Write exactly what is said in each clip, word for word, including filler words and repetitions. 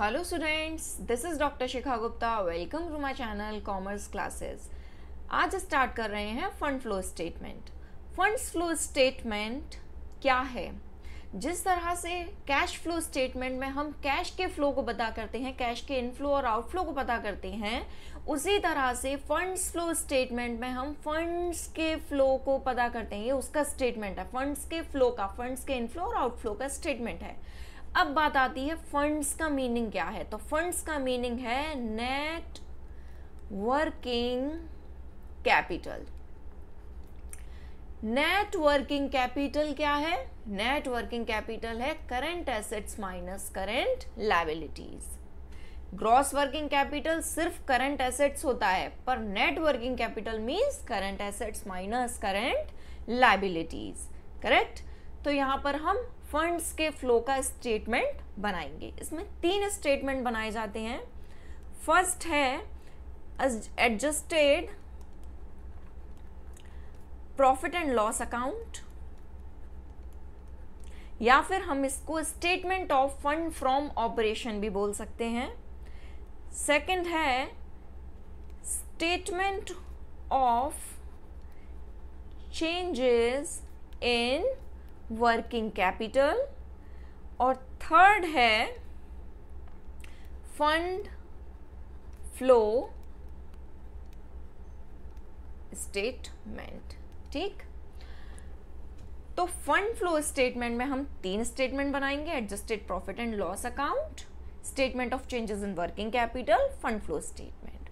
Hello students, this is doctor Shikha Gupta. Welcome to my channel commerce classes. आज start कर रहे हैं fund flow statement. Fund flow statement क्या है? जिस तरह से कैश फ्लो स्टेटमेंट में हम कैश के फ्लो को पता करते हैं, कैश के इनफ्लो और आउटफ्लो को पता करते हैं, उसी तरह से फंड्स फ्लो स्टेटमेंट में हम फंड्स के फ्लो को पता करते हैं। ये उसका स्टेटमेंट है, फंड्स के फ्लो का, फंड्स के इनफ्लो और आउटफ्लो का स्टेटमेंट है। अब बात आती है फंड्स का मीनिंग क्या है। तो फंड्स का मीनिंग है net working capital. Net working capital क्या है? नेट वर्किंग कैपिटल है current assets minus current liabilities. Gross working capital सिर्फ करंट एसेट्स होता है, पर net working capital means current assets minus current liabilities. Correct? तो यहाँ पर हम फंड्स के फ्लो का स्टेटमेंट बनाएंगे। इसमें तीन स्टेटमेंट बनाए जाते हैं। फर्स्ट है adjusted profit and loss account, या फिर हम इसको statement of fund from operation भी बोल सकते हैं। सेकंड है statement of changes in working capital, और थर्ड है फंड फ्लो स्टेटमेंट। ठीक, तो फंड फ्लो स्टेटमेंट में हम तीन स्टेटमेंट बनाएंगे, adjusted profit and loss account, statement of changes in working capital, fund flow statement.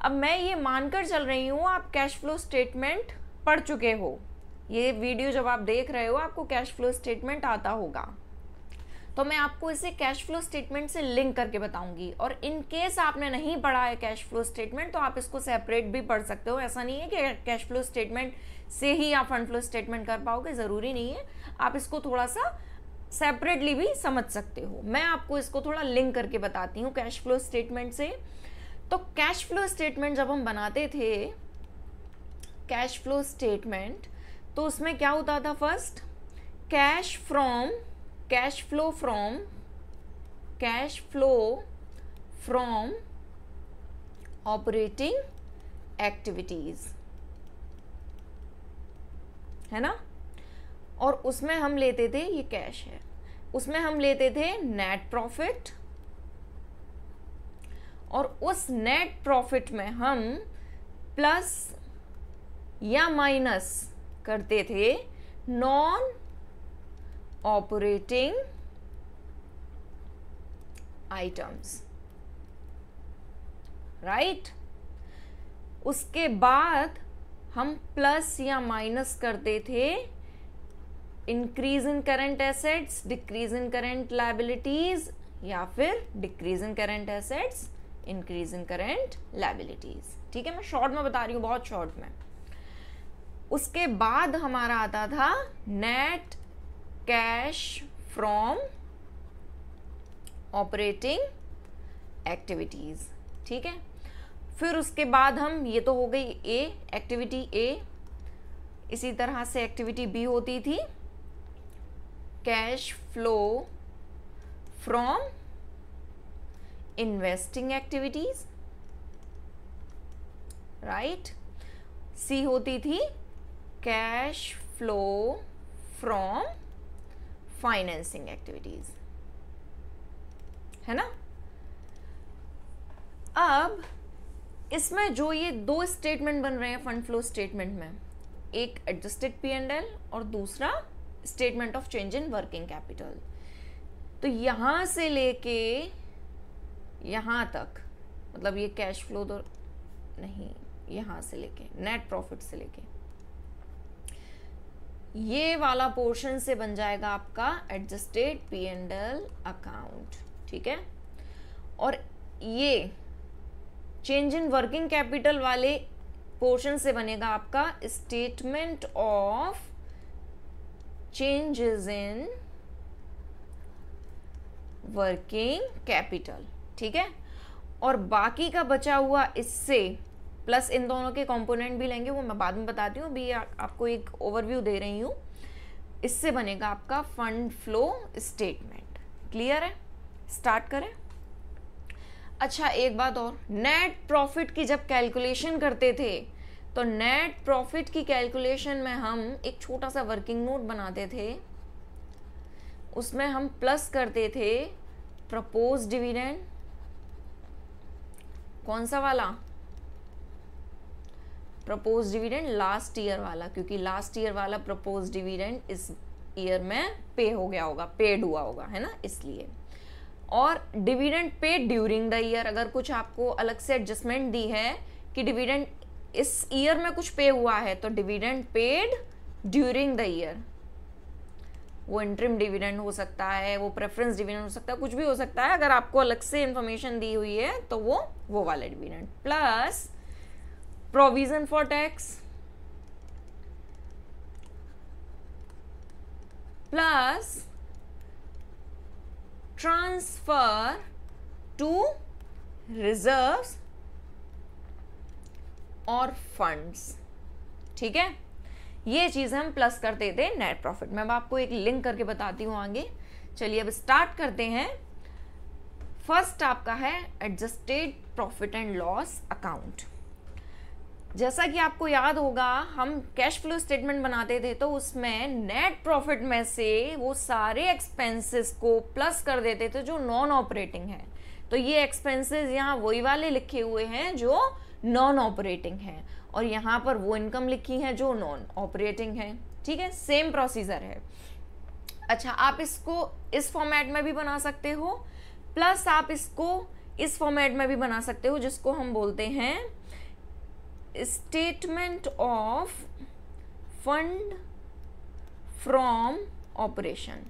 अब मैं ये मानकर चल रही हूँ आप कैश फ्लो स्टेटमेंट पढ़ चुके हो। ये वीडियो जब आप देख रहे हो आपको कैश फ्लो स्टेटमेंट आता होगा, तो मैं आपको इसे कैश फ्लो स्टेटमेंट से लिंक करके बताऊंगी। और इन केस आपने नहीं पढ़ा है कैश फ्लो स्टेटमेंट, तो आप इसको सेपरेट भी पढ़ सकते हो। ऐसा नहीं है कि कैश फ्लो स्टेटमेंट से ही आप फंड फ्लो स्टेटमेंट कर पाओगे, ज़रूरी नहीं है। आप इसको थोड़ा सा सेपरेटली भी समझ सकते हो। मैं आपको इसको थोड़ा लिंक करके बताती हूँ कैश फ्लो स्टेटमेंट से। तो कैश फ्लो स्टेटमेंट जब हम बनाते थे, कैश फ्लो स्टेटमेंट, तो उसमें क्या होता था? First cash from cash flow from cash flow from operating activities, है ना। और उसमें हम लेते थे, ये कैश है, उसमें हम लेते थे नेट प्रॉफिट, और उस नेट प्रॉफिट में हम प्लस या माइनस करते थे नॉन ऑपरेटिंग आइटम्स। राइट, उसके बाद हम प्लस या माइनस करते थे increase in current assets, decrease in current liabilities, या फिर decrease in current assets, increase in current liabilities. ठीक है, मैं शॉर्ट में बता रही हूँ, बहुत शॉर्ट में। उसके बाद हमारा आता था net cash from operating activities. ठीक है, फिर उसके बाद हम, ये तो हो गई ए, एक्टिविटी ए। इसी तरह से एक्टिविटी बी होती थी cash flow from investing activities. Right, C होती थी cash flow from financing activities, है ना। अब इसमें जो ये दो स्टेटमेंट बन रहे हैं फंड फ्लो स्टेटमेंट में, एक एडजस्टेड पी एंड एल और दूसरा statement of change in working capital, तो यहाँ से लेके यहाँ तक, मतलब ये कैश फ्लो तो नहीं, यहाँ से लेके नेट प्रॉफिट से लेके ये वाला पोर्शन से बन जाएगा आपका adjusted P and L account. ठीक है, और ये चेंज इन वर्किंग कैपिटल वाले पोर्शन से बनेगा आपका statement of changes in working capital. ठीक है, और बाकी का बचा हुआ इससे प्लस इन दोनों के कंपोनेंट भी लेंगे, वो मैं बाद में बताती हूँ, अभी आपको एक ओवरव्यू दे रही हूँ। इससे बनेगा आपका फंड फ्लो स्टेटमेंट। क्लियर है? स्टार्ट करें। अच्छा एक बात और, नेट प्रॉफिट की जब कैलकुलेशन करते थे तो नेट प्रॉफिट की कैलकुलेशन में हम एक छोटा सा वर्किंग नोट बनाते थे, उसमें हम प्लस करते थे प्रपोज डिविडेंड, कौन सा वाला, प्रपोज डिविडेंड लास्ट ईयर वाला, क्योंकि लास्ट ईयर वाला प्रपोज डिविडेंड इस ईयर में पे हो गया होगा, पेड हुआ होगा, है ना, इसलिए। और dividend pay during the year, अगर कुछ आपको अलग से एडजस्टमेंट दी है कि डिविडेंड इस ईयर में कुछ पे हुआ है तो dividend paid during the year, वो इंटरिम डिविडेंड हो सकता है, वो प्रेफरेंस डिविडेंड हो सकता है, कुछ भी हो सकता है, अगर आपको अलग से इंफॉर्मेशन दी हुई है तो वो वो वाला dividend plus provision for tax plus transfer to reserves और फंड्स, ठीक है, ये चीज हम प्लस करते थे नेट प्रॉफिट में। अब आपको एक लिंक करके बताती हूँ आगे। चलिए अब स्टार्ट करते हैं। फर्स्ट आपका है adjusted profit and loss account. जैसा कि आपको याद होगा हम कैश फ्लो स्टेटमेंट बनाते थे तो उसमें नेट प्रॉफिट में से वो सारे एक्सपेंसेस को प्लस कर देते थे जो नॉन ऑपरेटिंग है, तो ये एक्सपेंसेस यहाँ वही वाले लिखे हुए हैं जो नॉन ऑपरेटिंग है, और यहाँ पर वो इनकम लिखी है जो नॉन ऑपरेटिंग है, ठीक है, सेम प्रोसीजर है। अच्छा, आप इसको इस फॉर्मेट में भी बना सकते हो, प्लस आप इसको इस फॉर्मेट में भी बना सकते हो जिसको हम बोलते हैं statement of fund from operation,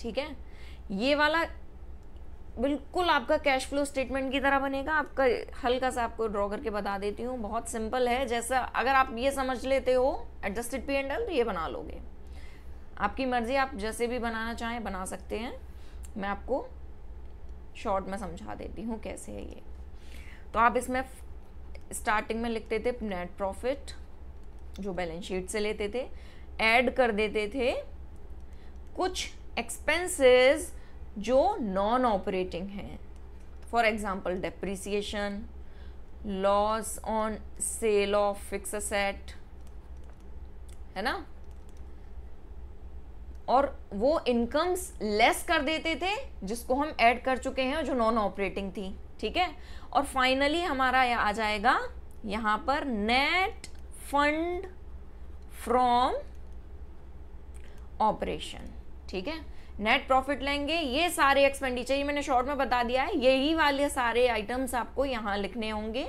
ठीक है, ये वाला बिल्कुल आपका कैश फ्लो स्टेटमेंट की तरह बनेगा। आपका हल्का सा आपको ड्रॉ करके बता देती हूँ, बहुत सिंपल है, जैसा अगर आप ये समझ लेते हो एडजस्टेड पी एंड एल तो ये बना लोगे, आपकी मर्जी, आप जैसे भी बनाना चाहें बना सकते हैं। मैं आपको शॉर्ट में समझा देती हूँ कैसे है ये। तो आप इसमें स्टार्टिंग में लिखते थे नेट प्रॉफिट जो बैलेंस शीट से लेते थे, ऐड कर देते थे कुछ एक्सपेंसेस जो नॉन ऑपरेटिंग हैं, for example depreciation, loss on sale of fix asset, है ना, और वो इनकम्स लेस कर देते थे जिसको हम ऐड कर चुके हैं जो नॉन ऑपरेटिंग थी, ठीक है। और फाइनली हमारा आ जाएगा यहाँ पर नेट फंड फ्रॉम ऑपरेशन, ठीक है, नेट प्रॉफिट लेंगे, ये सारे एक्सपेंडिचर, ये मैंने शॉर्ट में बता दिया है, यही वाले सारे आइटम्स आपको यहाँ लिखने होंगे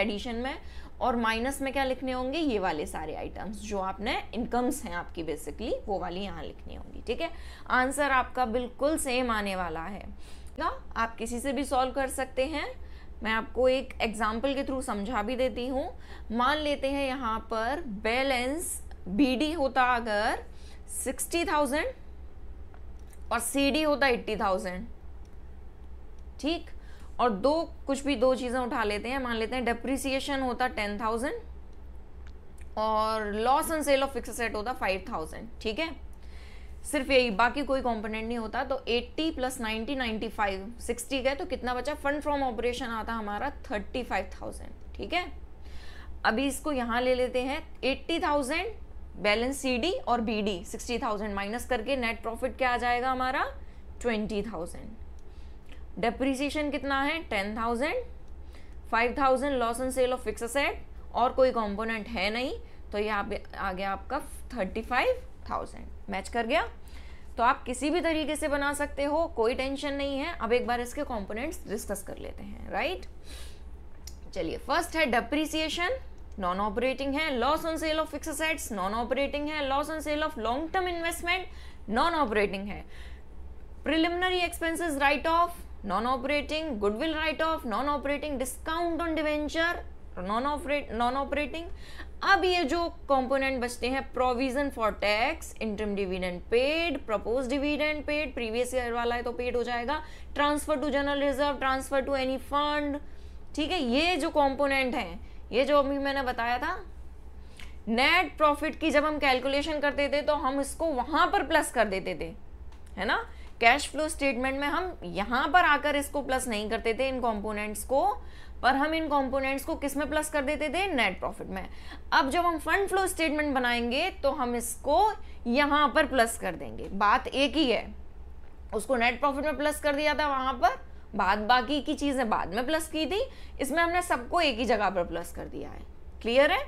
एडिशन में, और माइनस में क्या लिखने होंगे, ये वाले सारे आइटम्स जो आपने इनकम्स हैं आपकी बेसिकली वो वाली यहाँ लिखनी होंगी, ठीक है। आंसर आपका बिल्कुल सेम आने वाला है, आप किसी से भी सॉल्व कर सकते हैं। मैं आपको एक एग्जाम्पल के थ्रू समझा भी देती हूँ। मान लेते हैं यहाँ पर बैलेंस बी डी होता अगर सिक्सटी थाउजेंड और सी डी होता एट्टी थाउजेंड, ठीक, और दो कुछ भी दो चीज़ें उठा लेते हैं, मान लेते हैं डेप्रिसिएशन होता टेन थाउजेंड और loss and sale of fix asset होता फाइव थाउजेंड, ठीक है, सिर्फ यही, बाकी कोई कंपोनेंट नहीं होता। तो eighty plus ninety ninety five sixty गए तो कितना बचा, फंड फ्रॉम ऑपरेशन आता हमारा थर्टी फाइव थाउजेंड, ठीक है। अभी इसको यहाँ ले लेते हैं eighty thousand balance C D और B D sixty thousand minus करके नेट प्रॉफिट क्या आ जाएगा हमारा ट्वेंटी थाउजेंड, डेप्रीसिएशन कितना है ten thousand, five thousand loss and sale of fix asset और कोई कंपोनेंट है नहीं, तो ये आ गया आपका थर्टी फाइव थाउजेंड, मैच कर गया। तो आप किसी भी तरीके से बना सकते हो, कोई टेंशन नहीं है। अब एक बार इसके कंपोनेंट्स डिस्कस कर लेते हैं, राइट। चलिए, फर्स्ट है डेप्रीसिएशन, नॉन ऑपरेटिंग है, loss on sale of fix assets non operating है, loss on sale of long term investment non operating है, preliminary expenses write off non operating, goodwill write off non operating, discount on debenture non operate non operating. अब ये जो component बचते हैं, provision for tax, interim dividend paid, propose dividend paid, previous year वाला है तो paid हो जाएगा, transfer to general reserve, transfer to any fund, ठीक है। ये जो कंपोनेंट है, ये जो अभी मैंने बताया था नेट प्रॉफिट की जब हम कैलकुलेशन करते थे तो हम इसको वहां पर प्लस कर देते थे, है ना, कैश फ्लो स्टेटमेंट में हम यहाँ पर आकर इसको प्लस नहीं करते थे इन कंपोनेंट्स को, पर हम इन कंपोनेंट्स को किस में प्लस कर देते थे? नेट प्रॉफिट में। अब जब हम फंड फ्लो स्टेटमेंट बनाएंगे तो हम इसको यहाँ पर प्लस कर देंगे, बात एक ही है। उसको नेट प्रॉफिट में प्लस कर दिया था वहाँ पर, बाद बाकी की चीज़ें बाद में प्लस की थी, इसमें हमने सबको एक ही जगह पर प्लस कर दिया है। क्लियर है?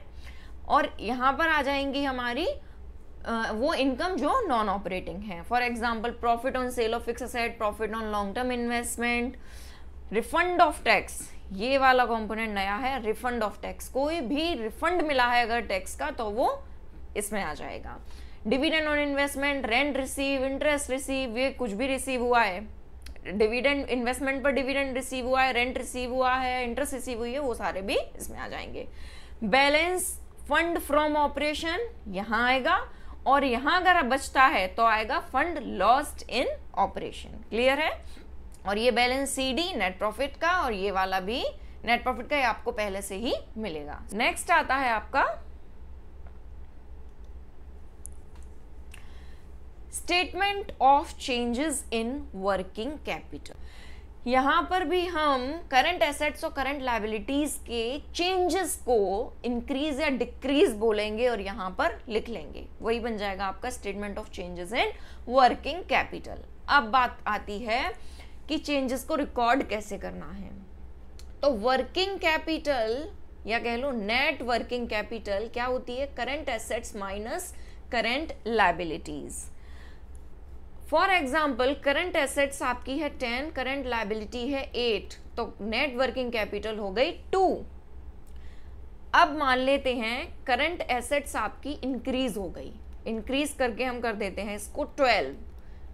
और यहाँ पर आ जाएंगी हमारी आ, वो इनकम जो नॉन ऑपरेटिंग है। For example profit on sale of fix asset, profit on long term investment, refund of tax, ये वाला कंपोनेंट नया है। रिफंड ऑफ टैक्स, कोई भी रिफंड मिला है अगर टैक्स का तो वो इसमें आ जाएगा। Dividend on investment, rent receive, interest receive, ये कुछ भी रिसीव हुआ है, डिविडेंड इन्वेस्टमेंट पर डिविडेंड रिसीव हुआ है, रेंट रिसीव हुआ है, इंटरेस्ट रिसीव हुई है, वो सारे भी इसमें आ जाएंगे। बैलेंस फंड फ्रॉम ऑपरेशन यहाँ आएगा, और यहाँ अगर बचता है तो आएगा fund lost in operation. Clear है? और ये बैलेंस सीडी नेट प्रॉफिट का, और ये वाला भी नेट प्रॉफिट का, ये आपको पहले से ही मिलेगा। नेक्स्ट आता है आपका statement of changes in working capital. यहाँ पर भी हम करंट एसेट्स और करंट लायबिलिटीज के चेंजेस को इंक्रीज या डिक्रीज बोलेंगे और यहाँ पर लिख लेंगे, वही बन जाएगा आपका statement of changes in working capital. अब बात आती है कि चेंजेस को रिकॉर्ड कैसे करना है। तो वर्किंग कैपिटल या कह लो नेट वर्किंग कैपिटल क्या होती है? Current assets minus current liabilities. For example current assets आपकी है टेन, करंट लाइबिलिटी है एट, तो नेट वर्किंग कैपिटल हो गई टू। अब मान लेते हैं करंट एसेट्स आपकी इंक्रीज हो गई, इंक्रीज करके हम कर देते हैं इसको ट्वेल्व।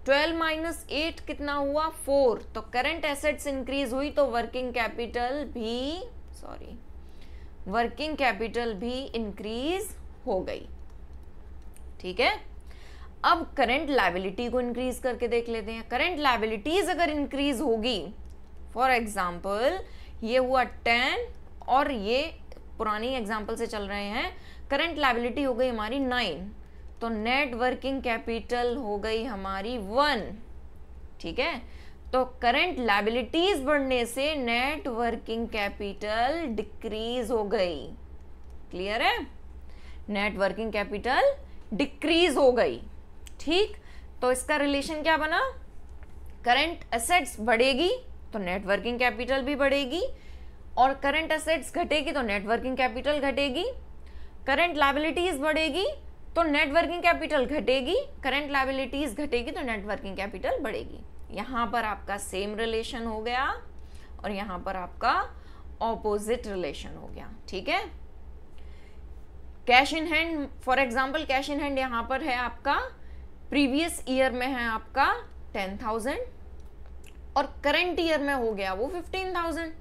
ट्वेल्व माइनस एट कितना हुआ? फोर। तो करंट एसेट्स इंक्रीज हुई तो वर्किंग कैपिटल भी सॉरी वर्किंग कैपिटल भी इंक्रीज हो गई। ठीक है, अब करंट लायबिलिटी को इंक्रीज करके देख लेते हैं। करंट लायबिलिटीज अगर इंक्रीज होगी, फॉर एग्जाम्पल ये हुआ टेन और ये पुरानी एग्जाम्पल से चल रहे हैं, करंट लायबिलिटी हो गई हमारी नाइन, तो नेट वर्किंग कैपिटल हो गई हमारी वन। ठीक है, तो करंट लायबिलिटीज बढ़ने से नेट वर्किंग कैपिटल डिक्रीज हो गई। क्लियर है? नेट वर्किंग कैपिटल डिक्रीज हो गई। ठीक, तो इसका रिलेशन क्या बना? करंट एसेट्स बढ़ेगी तो नेट वर्किंग कैपिटल भी बढ़ेगी, और करंट एसेट्स घटेगी तो नेट वर्किंग कैपिटल घटेगी। करंट लायबिलिटीज बढ़ेगी तो नेट वर्किंग कैपिटल घटेगी, करंट लायबिलिटीज घटेगी तो नेट वर्किंग कैपिटल बढ़ेगी। यहाँ पर आपका सेम रिलेशन हो गया और यहाँ पर आपका ऑपोजिट रिलेशन हो गया। ठीक है, cash in hand, for example cash in hand यहाँ पर है आपका प्रीवियस ईयर में है आपका टेन थाउजेंड और करंट ईयर में हो गया वो फिफ्टीन थाउजेंड,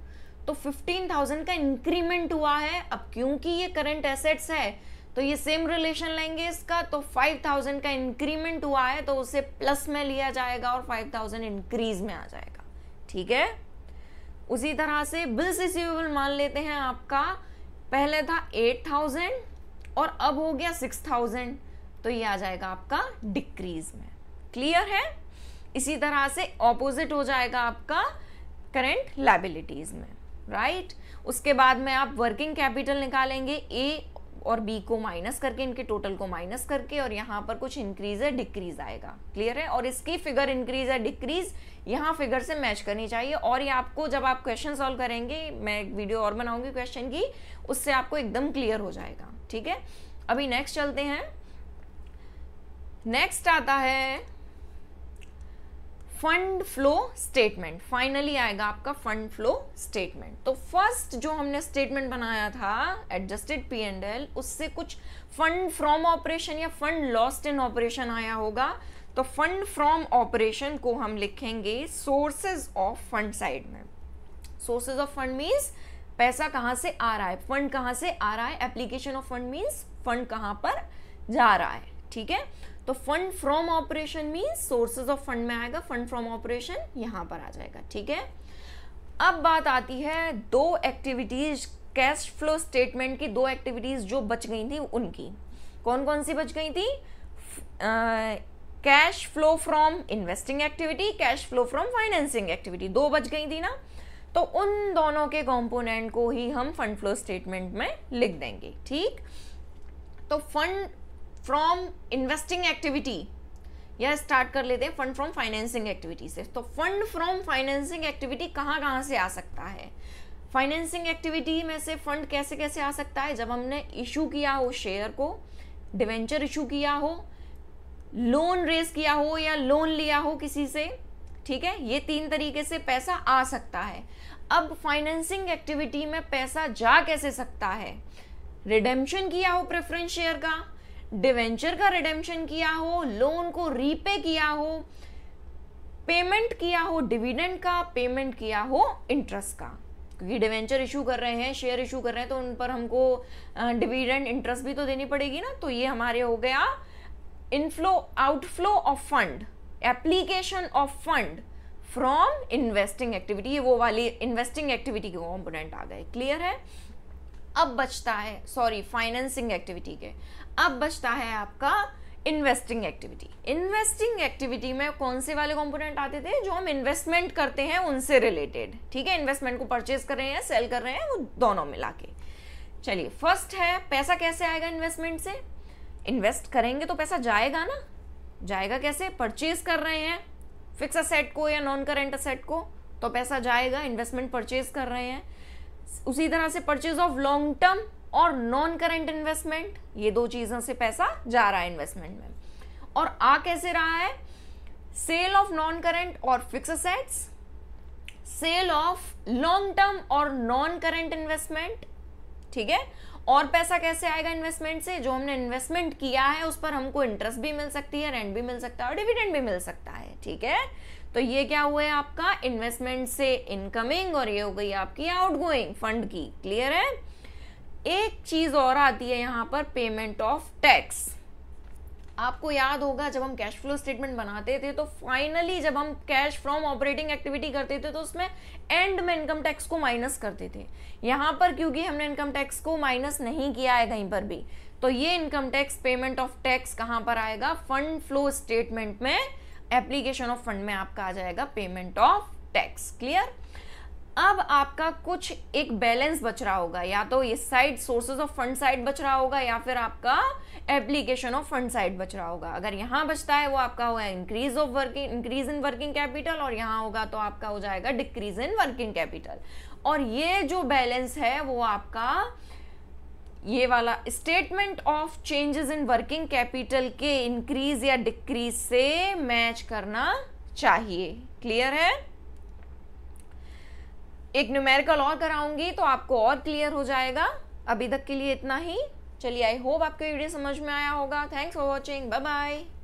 तो फिफ्टीन थाउजेंड का इंक्रीमेंट हुआ है। अब क्योंकि ये करंट एसेट्स है तो ये सेम रिलेशन लेंगे इसका, तो फाइव थाउजेंड का इंक्रीमेंट हुआ है तो उसे प्लस में लिया जाएगा और फाइव थाउजेंड इंक्रीज में आ जाएगा। ठीक है, उसी तरह से बिल्स रिसीवेबल मान लेते हैं आपका पहले था एट थाउजेंड और अब हो गया सिक्स थाउजेंड, तो ये आ जाएगा आपका डिक्रीज में। क्लियर है? इसी तरह से ऑपोजिट हो जाएगा आपका करंट लायबिलिटीज में। राइट, उसके बाद में आप वर्किंग कैपिटल निकालेंगे, ए और बी को माइनस करके, इनके टोटल को माइनस करके, और यहाँ पर कुछ इंक्रीज है डिक्रीज आएगा। क्लियर है? और इसकी फिगर इंक्रीज है डिक्रीज यहाँ फिगर से मैच करनी चाहिए, और ये आपको जब आप क्वेश्चन सॉल्व करेंगे, मैं एक वीडियो और बनाऊंगी क्वेश्चन की, उससे आपको एकदम क्लियर हो जाएगा। ठीक है, अभी नेक्स्ट चलते हैं। नेक्स्ट आता है फंड फ्लो स्टेटमेंट। फाइनली आएगा आपका फंड फ्लो स्टेटमेंट। तो फर्स्ट जो हमने स्टेटमेंट बनाया था एडजस्टेड पी एंड एल, उससे कुछ फंड फ्रॉम ऑपरेशन या फंड लॉस्ट इन ऑपरेशन आया होगा, तो फंड फ्रॉम ऑपरेशन को हम लिखेंगे सोर्सेज ऑफ फंड साइड में। सोर्सेज ऑफ फंड मीन्स पैसा कहाँ से आ रहा है, फंड कहाँ से आ रहा है। Application of fund means fund कहाँ पर जा रहा है। ठीक है, तो fund from operation means sources of fund में आएगा, फंड फ्रॉम ऑपरेशन यहाँ पर आ जाएगा। ठीक है, अब बात आती है दो एक्टिविटीज कैश फ्लो स्टेटमेंट की, दो एक्टिविटीज जो बच गई थी उनकी। कौन कौन सी बच गई थी? Cash flow from investing activity, cash flow from financing activity, दो बच गई थी ना, तो उन दोनों के कंपोनेंट को ही हम फंड फ्लो स्टेटमेंट में लिख देंगे। ठीक, तो फंड फ्रॉम इन्वेस्टिंग एक्टिविटी या स्टार्ट कर लेते हैं फंड फ्रॉम फाइनेंसिंग एक्टिविटी से। तो फंड फ्रॉम फाइनेंसिंग एक्टिविटी कहाँ कहाँ से आ सकता है, फाइनेंसिंग एक्टिविटी में से फंड कैसे कैसे आ सकता है, जब हमने इशू किया हो शेयर को, डिवेंचर इशू किया हो, लोन रेज किया हो या लोन लिया हो किसी से, ठीक है, ये तीन तरीके से पैसा आ सकता है। अब फाइनेंसिंग एक्टिविटी में पैसा जा कैसे सकता है, रिडेम्पशन किया हो प्रेफरेंस शेयर का, डिवेंचर का रिडेम्पशन किया हो, लोन को रीपे किया हो, पेमेंट किया हो डिविडेंड का, पेमेंट किया हो इंटरेस्ट का, क्योंकि डिवेंचर इशू कर रहे हैं, शेयर इशू कर रहे हैं, तो उन पर हमको डिविडेंड इंटरेस्ट भी तो देनी पड़ेगी ना। तो ये हमारे हो गया inflow outflow of fund, application of fund from investing activity, ये वो वाली इन्वेस्टिंग एक्टिविटी के कॉम्पोनेंट आ गए। क्लियर है। अब बचता है सॉरी फाइनेंसिंग एक्टिविटी के, अब बचता है आपका इन्वेस्टिंग एक्टिविटी। इन्वेस्टिंग एक्टिविटी में कौन से वाले कंपोनेंट आते थे, जो हम इन्वेस्टमेंट करते हैं उनसे रिलेटेड, ठीक है, इन्वेस्टमेंट को परचेज कर रहे हैं, सेल कर रहे हैं, वो दोनों मिला के। चलिए, फर्स्ट है पैसा कैसे आएगा इन्वेस्टमेंट से, इन्वेस्ट करेंगे तो पैसा जाएगा ना, जाएगा कैसे, परचेज कर रहे हैं फिक्स असेट को या नॉन करेंट असेट को, तो पैसा जाएगा, इन्वेस्टमेंट परचेज कर रहे हैं। उसी तरह से परचेज ऑफ लॉन्ग टर्म और नॉन करेंट इन्वेस्टमेंट, ये दो चीज़ों से पैसा जा रहा है इन्वेस्टमेंट में। और आ कैसे रहा है, सेल ऑफ नॉन करेंट और fix assets, sale of long term और नॉन करेंट इन्वेस्टमेंट, ठीक है। और पैसा कैसे आएगा इन्वेस्टमेंट से, जो हमने इन्वेस्टमेंट किया है उस पर हमको इंटरेस्ट भी मिल सकती है, रेंट भी मिल सकता है और डिविडेंड भी मिल सकता है, ठीक है। तो ये क्या हुआ है आपका इन्वेस्टमेंट से इनकमिंग, और ये हो गई आपकी आउटगोइंग फंड की। क्लियर है। एक चीज और आती है यहाँ पर, पेमेंट ऑफ टैक्स। आपको याद होगा जब हम कैश फ्लो स्टेटमेंट बनाते थे तो फाइनली जब हम कैश फ्रॉम ऑपरेटिंग एक्टिविटी करते थे तो उसमें एंड में इनकम टैक्स को माइनस करते थे। यहाँ पर क्योंकि हमने इनकम टैक्स को माइनस नहीं किया है कहीं पर भी, तो ये income tax payment of tax कहाँ पर आएगा, फंड फ्लो स्टेटमेंट में, एप्लीकेशन ऑफ फंड में आपका आ जाएगा पेमेंट ऑफ टैक्स। क्लियर। अब आपका कुछ एक बैलेंस बच रहा होगा, या तो ये side sources of fund side बच रहा होगा या फिर आपका एप्लीकेशन ऑफ फंड साइड बच रहा होगा। अगर यहाँ बचता है वो आपका होगा increase of working increase in working capital, और यहाँ होगा तो आपका हो जाएगा डिक्रीज इन वर्किंग कैपिटल। और ये जो बैलेंस है वो आपका ये वाला statement of changes in working capital के इंक्रीज या डिक्रीज से मैच करना चाहिए। क्लियर है। एक न्यूमेरिकल और कराऊंगी तो आपको और क्लियर हो जाएगा। अभी तक के लिए इतना ही। चलिए, आई होप आपको वीडियो समझ में आया होगा। Thanks for watching, bye bye.